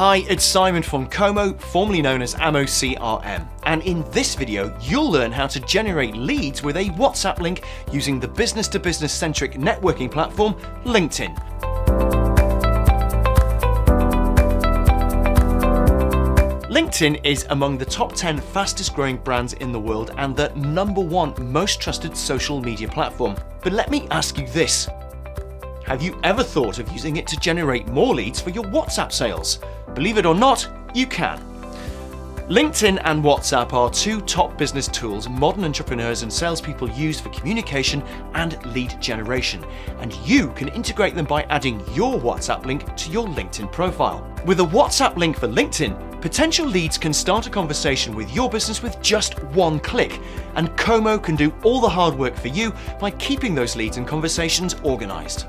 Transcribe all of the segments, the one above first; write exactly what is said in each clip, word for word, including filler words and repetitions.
Hi, it's Simon from Kommo, formerly known as AmoCRM, and in this video you'll learn how to generate leads with a WhatsApp link using the business-to-business centric networking platform LinkedIn. LinkedIn is among the top ten fastest growing brands in the world and the number one most trusted social media platform. But let me ask you this. Have you ever thought of using it to generate more leads for your WhatsApp sales? Believe it or not, you can. LinkedIn and WhatsApp are two top business tools modern entrepreneurs and salespeople use for communication and lead generation, and you can integrate them by adding your WhatsApp link to your LinkedIn profile. With a WhatsApp link for LinkedIn, potential leads can start a conversation with your business with just one click, and Kommo can do all the hard work for you by keeping those leads and conversations organized.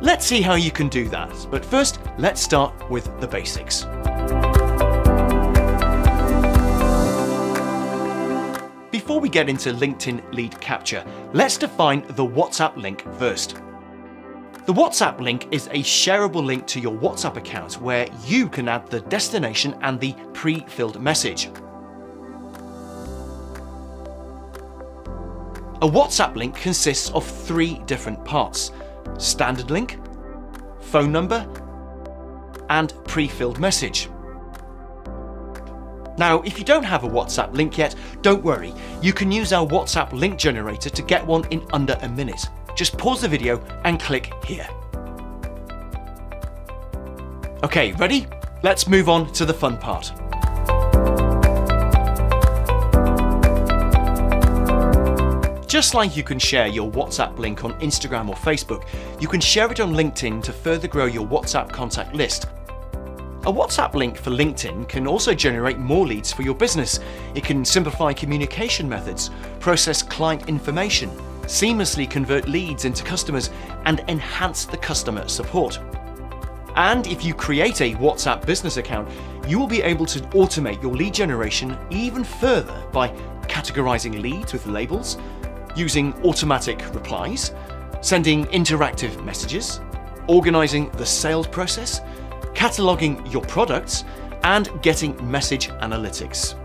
Let's see how you can do that, but first let's start with the basics. Before we get into LinkedIn lead capture, let's define the WhatsApp link first. The WhatsApp link is a shareable link to your WhatsApp account where you can add the destination and the pre-filled message. A WhatsApp link consists of three different parts: standard link, phone number, and pre-filled message. Now, if you don't have a WhatsApp link yet, don't worry. You can use our WhatsApp link generator to get one in under a minute. Just pause the video and click here. Okay, ready? Let's move on to the fun part. Just like you can share your WhatsApp link on Instagram or Facebook, you can share it on LinkedIn to further grow your WhatsApp contact list. A WhatsApp link for LinkedIn can also generate more leads for your business. It can simplify communication methods, process client information, seamlessly convert leads into customers, and enhance the customer support. And if you create a WhatsApp business account, you will be able to automate your lead generation even further by categorizing leads with labels, using automatic replies, sending interactive messages, organizing the sales process, cataloging your products, and getting message analytics.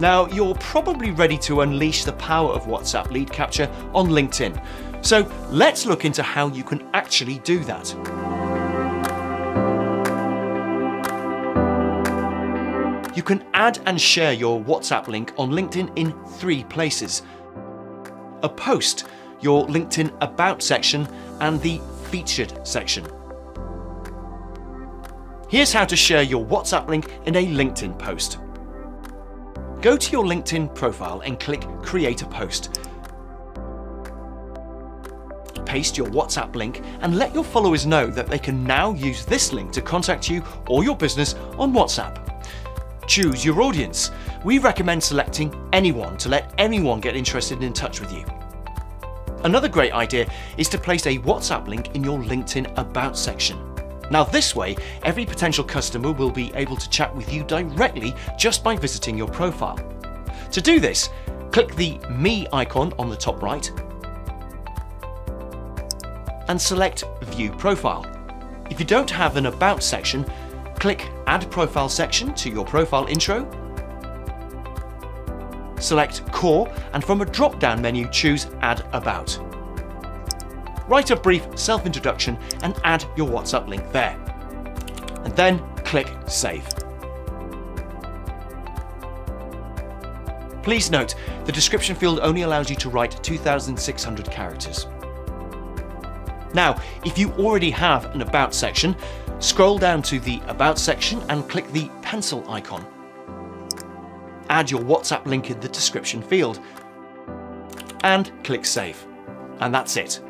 Now, you're probably ready to unleash the power of WhatsApp lead capture on LinkedIn. So let's look into how you can actually do that. You can add and share your WhatsApp link on LinkedIn in three places: a post, your LinkedIn About section, and the Featured section. Here's how to share your WhatsApp link in a LinkedIn post. Go to your LinkedIn profile and click Create a Post. Paste your WhatsApp link and let your followers know that they can now use this link to contact you or your business on WhatsApp. Choose your audience. We recommend selecting anyone to let anyone get interested and in touch with you. Another great idea is to place a WhatsApp link in your LinkedIn About section. Now this way, every potential customer will be able to chat with you directly just by visiting your profile. To do this, click the Me icon on the top right and select View Profile. If you don't have an About section, click Add Profile section to your profile intro, select Core, and from a drop-down menu choose Add About. Write a brief self-introduction and add your WhatsApp link there. And then click Save. Please note, the description field only allows you to write two thousand six hundred characters. Now, if you already have an About section, scroll down to the About section and click the pencil icon. Add your WhatsApp link in the description field and click Save. And that's it.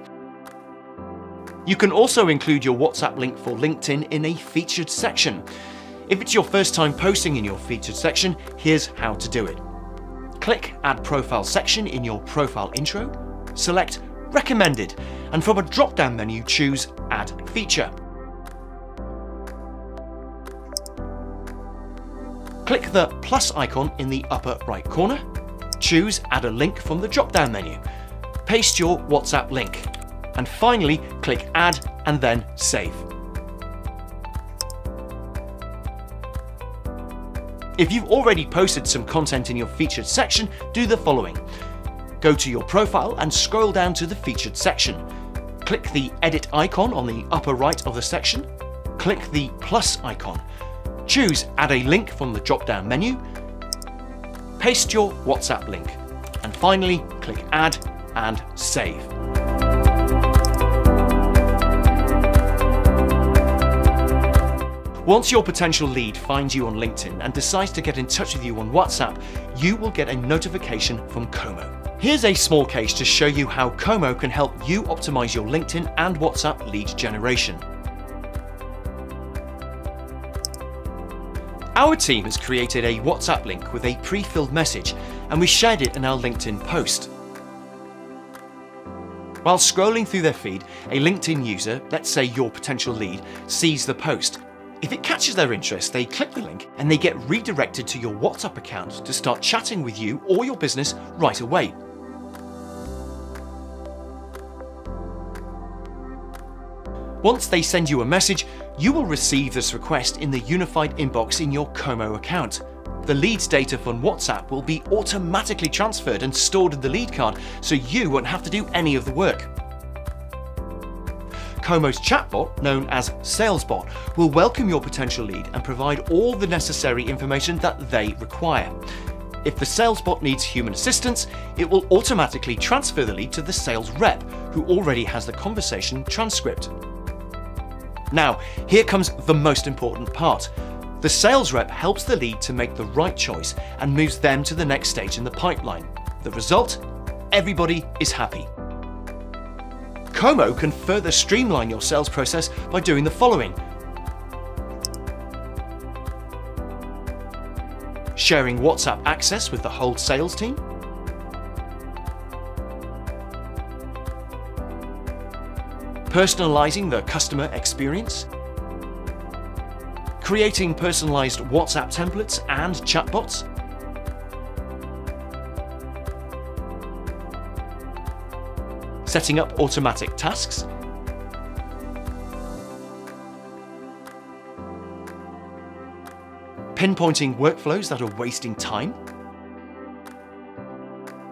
You can also include your WhatsApp link for LinkedIn in a Featured section. If it's your first time posting in your Featured section, here's how to do it. Click Add Profile section in your profile intro, select Recommended, and from a drop-down menu choose Add Feature. Click the plus icon in the upper right corner, choose Add a Link from the drop-down menu, paste your WhatsApp link, and finally click Add and then Save. If you've already posted some content in your featured section, do the following. Go to your profile and scroll down to the featured section. Click the edit icon on the upper right of the section. Click the plus icon. Choose add a link from the drop-down menu. Paste your WhatsApp link. And finally, click add and save. Once your potential lead finds you on LinkedIn and decides to get in touch with you on WhatsApp, you will get a notification from Kommo. Here's a small case to show you how Kommo can help you optimize your LinkedIn and WhatsApp lead generation. Our team has created a WhatsApp link with a pre-filled message, and we shared it in our LinkedIn post. While scrolling through their feed, a LinkedIn user, let's say your potential lead, sees the post. If it catches their interest, they click the link and they get redirected to your WhatsApp account to start chatting with you or your business right away. Once they send you a message, you will receive this request in the unified inbox in your Kommo account. The leads data from WhatsApp will be automatically transferred and stored in the lead card, so you won't have to do any of the work. Kommo's chatbot, known as Salesbot, will welcome your potential lead and provide all the necessary information that they require. If the Salesbot needs human assistance, it will automatically transfer the lead to the sales rep, who already has the conversation transcript. Now, here comes the most important part. The sales rep helps the lead to make the right choice and moves them to the next stage in the pipeline. The result? Everybody is happy. Kommo can further streamline your sales process by doing the following. Sharing WhatsApp access with the whole sales team. Personalizing the customer experience. Creating personalized WhatsApp templates and chatbots. Setting up automatic tasks. Pinpointing workflows that are wasting time.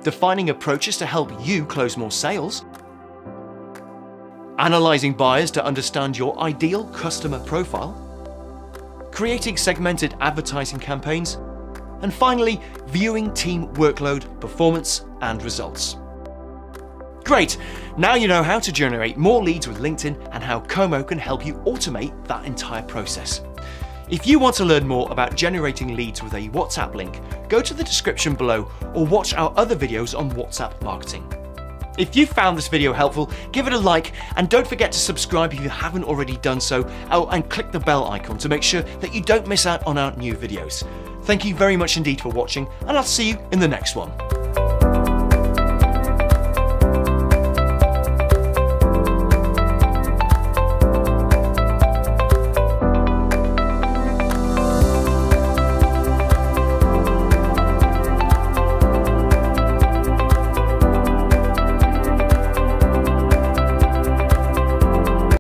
Defining approaches to help you close more sales. Analyzing buyers to understand your ideal customer profile, creating segmented advertising campaigns, and finally, viewing team workload, performance, and results. Great! Now you know how to generate more leads with LinkedIn and how Kommo can help you automate that entire process. If you want to learn more about generating leads with a WhatsApp link, go to the description below or watch our other videos on WhatsApp marketing. If you found this video helpful, give it a like and don't forget to subscribe if you haven't already done so. Oh, and click the bell icon to make sure that you don't miss out on our new videos. Thank you very much indeed for watching, and I'll see you in the next one.